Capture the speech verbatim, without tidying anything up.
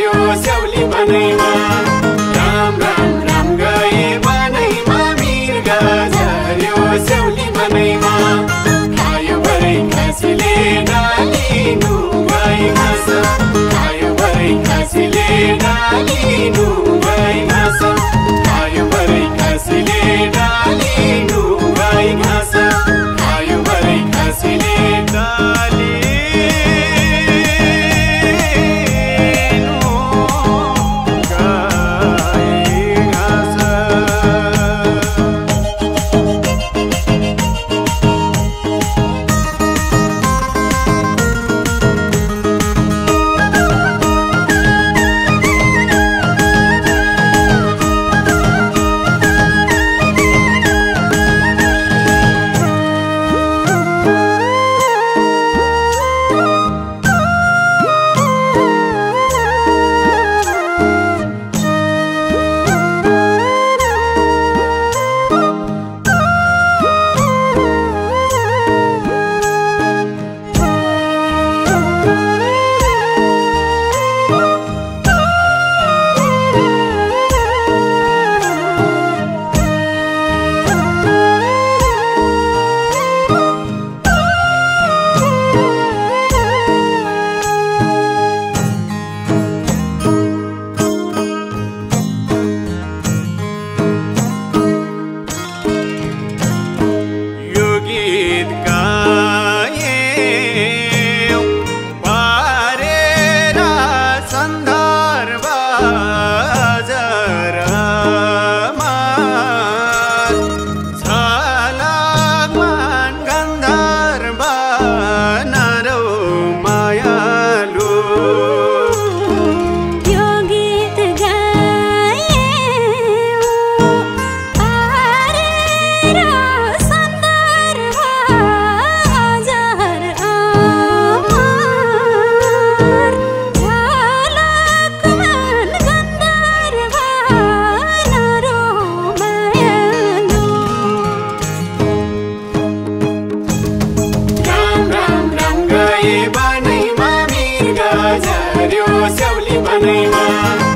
Banai ma, mir ga, zaryo, sauli banai ma.